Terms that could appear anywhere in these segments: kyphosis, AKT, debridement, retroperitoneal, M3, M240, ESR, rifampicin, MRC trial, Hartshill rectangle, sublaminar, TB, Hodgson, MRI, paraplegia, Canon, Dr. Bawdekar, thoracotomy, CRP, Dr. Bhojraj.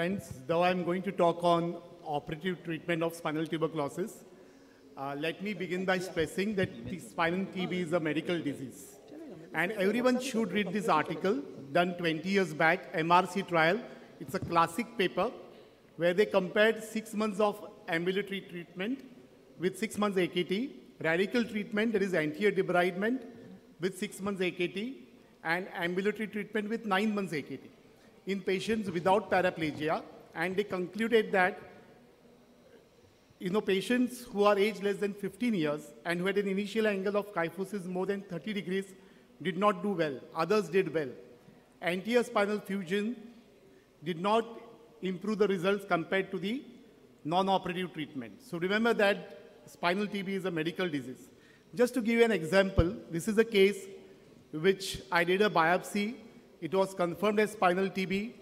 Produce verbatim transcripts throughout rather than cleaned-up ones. friends, though I'm going to talk on operative treatment of spinal tuberculosis, uh, let me begin by stressing that spinal T B is a medical disease. And everyone should read this article done twenty years back, M R C trial. It's a classic paper where they compared six months of ambulatory treatment with six months A K T, radical treatment, that is anterior debridement, with six months A K T, and ambulatory treatment with nine months A K T in patients without paraplegia. And they concluded that, you know, patients who are aged less than fifteen years and who had an initial angle of kyphosis more than thirty degrees did not do well. Others did well. Anterior spinal fusion did not improve the results compared to the non-operative treatment. So remember that spinal T B is a medical disease. Just to give you an example, this is a case which I did a biopsy. It was confirmed as spinal T B,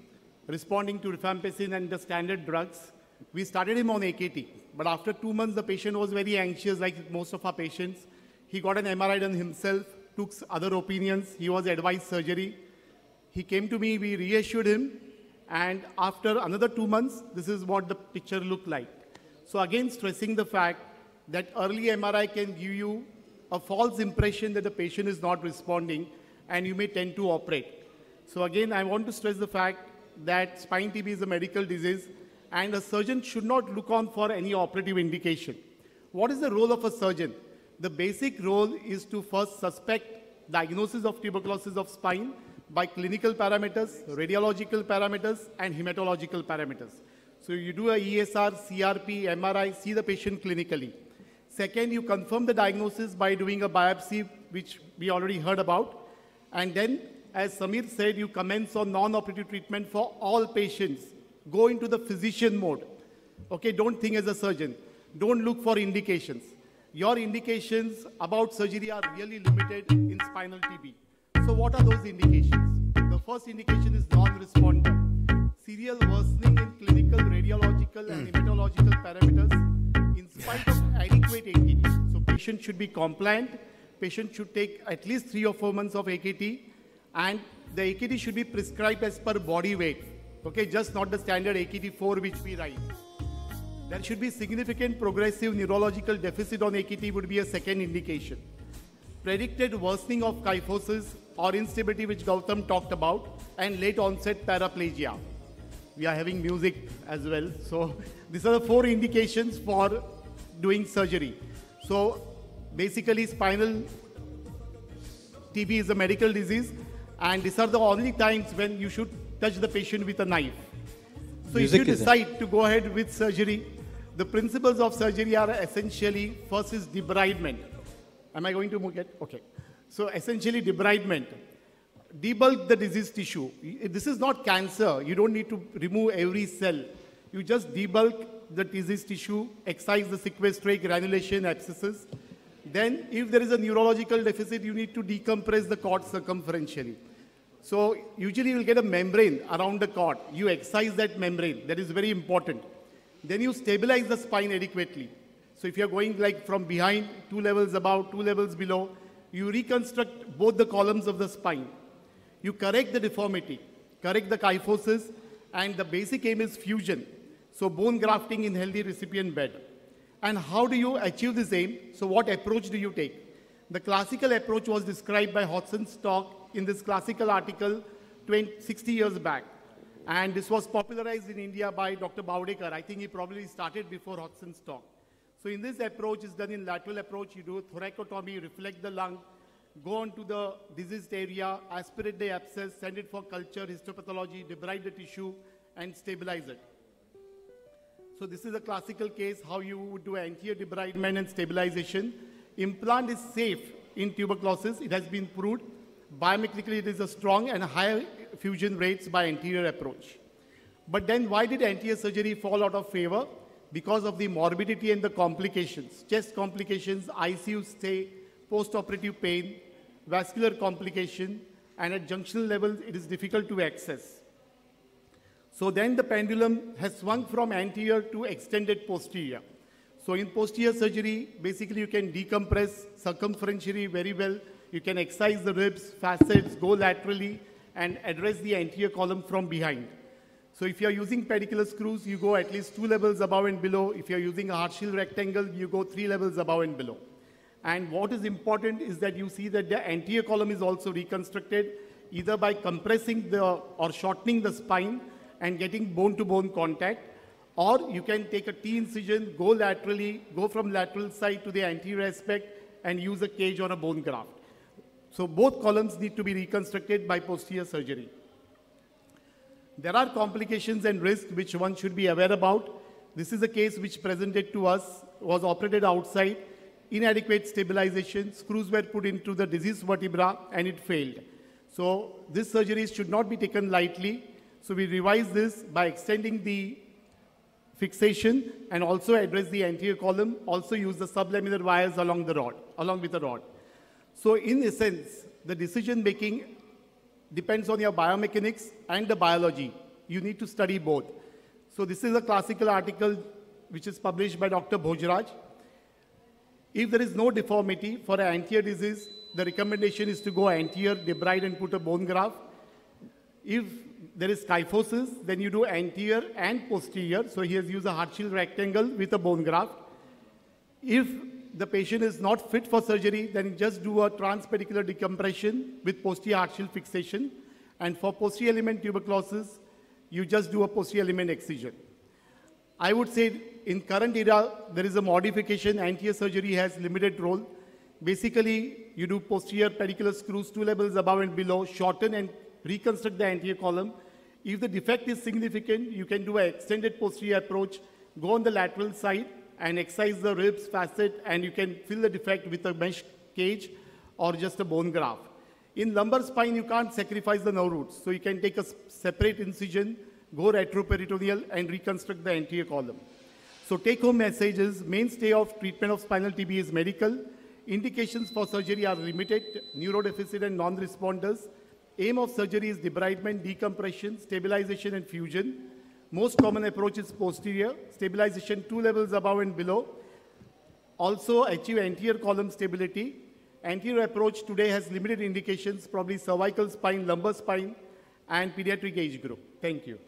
responding to rifampicin and the standard drugs. We started him on A K T, but after two months, the patient was very anxious, like most of our patients. He got an M R I done himself, took other opinions. He was advised surgery. He came to me, we reassured him, and after another two months, this is what the picture looked like. So again, stressing the fact that early M R I can give you a false impression that the patient is not responding, and you may tend to operate. So again, I want to stress the fact that spine T B is a medical disease, and a surgeon should not look on for any operative indication. What is the role of a surgeon? The basic role is to first suspect diagnosis of tuberculosis of spine by clinical parameters, radiological parameters, and hematological parameters. So you do a E S R, C R P, M R I, see the patient clinically. Second, you confirm the diagnosis by doing a biopsy, which we already heard about. And then, as Samir said, you commence on non-operative treatment for all patients. Go into the physician mode. Okay, don't think as a surgeon. Don't look for indications. Your indications about surgery are really limited in spinal T B. So what are those indications? The first indication is non-responder. Serial worsening in clinical, radiological, and hematological parameters in spite of adequate A K T. So patient should be compliant. Patient should take at least three or four months of A K T. And the A K T should be prescribed as per body weight. Okay, just not the standard A K T four which we write. There should be significant progressive neurological deficit on A K T would be a second indication. Predicted worsening of kyphosis or instability, which Gautam talked about, and late onset paraplegia. We are having music as well. So these are the four indications for doing surgery. So basically spinal T B is a medical disease, and these are the only times when you should touch the patient with a knife. So music, if you decide it? to go ahead with surgery, the principles of surgery are essentially, first is debridement. Am I going to move it? Okay. So essentially debridement. Debulk the diseased tissue. This is not cancer. You don't need to remove every cell. You just debulk the diseased tissue, excise the sequestrate, granulation, abscesses. Then if there is a neurological deficit, you need to decompress the cord circumferentially. So usually you'll get a membrane around the cord. You excise that membrane. That is very important. Then you stabilize the spine adequately. So if you're going like from behind, two levels above, two levels below, you reconstruct both the columns of the spine. You correct the deformity, correct the kyphosis, and the basic aim is fusion. So bone grafting in healthy recipient bed. And how do you achieve this aim? So what approach do you take? The classical approach was described by Hodgson's talk in this classical article sixty years back. And this was popularized in India by Doctor Bawdekar. I think he probably started before Hodgson's talk. So in this approach, it's done in lateral approach. You do thoracotomy, reflect the lung, go on to the diseased area, aspirate the abscess, send it for culture, histopathology, debride the tissue, and stabilize it. So this is a classical case, how you would do anterior debridement and stabilization. Implant is safe in tuberculosis. It has been proved. Biometrically, it is a strong and high fusion rates by anterior approach. But then why did anterior surgery fall out of favor? Because of the morbidity and the complications, chest complications, I C U stay, post-operative pain, vascular complication, and at junctional levels, it is difficult to access. So then the pendulum has swung from anterior to extended posterior. So in posterior surgery, basically you can decompress circumferentially very well. You can excise the ribs, facets, go laterally, and address the anterior column from behind. So if you're using pedicular screws, you go at least two levels above and below. If you're using a Hartshill rectangle, you go three levels above and below. And what is important is that you see that the anterior column is also reconstructed, either by compressing the or shortening the spine and getting bone-to-bone contact, or you can take a T-incision, go laterally, go from lateral side to the anterior aspect, and use a cage or a bone graft. So both columns need to be reconstructed by posterior surgery. There are complications and risks which one should be aware about. This is a case which presented to us, was operated outside, inadequate stabilization, screws were put into the diseased vertebra and it failed. So this surgery should not be taken lightly. So we revised this by extending the fixation and also address the anterior column, also use the sublaminar wires along the rod, along with the rod. So in essence, the decision making depends on your biomechanics and the biology. You need to study both. So this is a classical article which is published by Doctor Bhojraj. If there is no deformity for an anterior disease, the recommendation is to go anterior, debride, and put a bone graft. If there is kyphosis, then you do anterior and posterior. So he has used a Hartshill rectangle with a bone graft. If the patient is not fit for surgery, then just do a transpedicular decompression with posterior Hartshill fixation. And for posterior element tuberculosis, you just do a posterior element excision. I would say in current era, there is a modification. Anterior surgery has limited role. Basically, you do posterior pedicular screws two levels above and below, shorten and reconstruct the anterior column. If the defect is significant, you can do an extended posterior approach, go on the lateral side, and excise the ribs, facet, and you can fill the defect with a mesh cage or just a bone graft. In lumbar spine, you can't sacrifice the nerve roots, so you can take a separate incision, go retroperitoneal, and reconstruct the anterior column. So take-home message is, mainstay of treatment of spinal T B is medical. Indications for surgery are limited, neurodeficit and non-responders. Aim of surgery is debridement, decompression, stabilization, and fusion. Most common approach is posterior, stabilization two levels above and below. Also achieve anterior column stability. Anterior approach today has limited indications, probably cervical spine, lumbar spine, and pediatric age group. Thank you.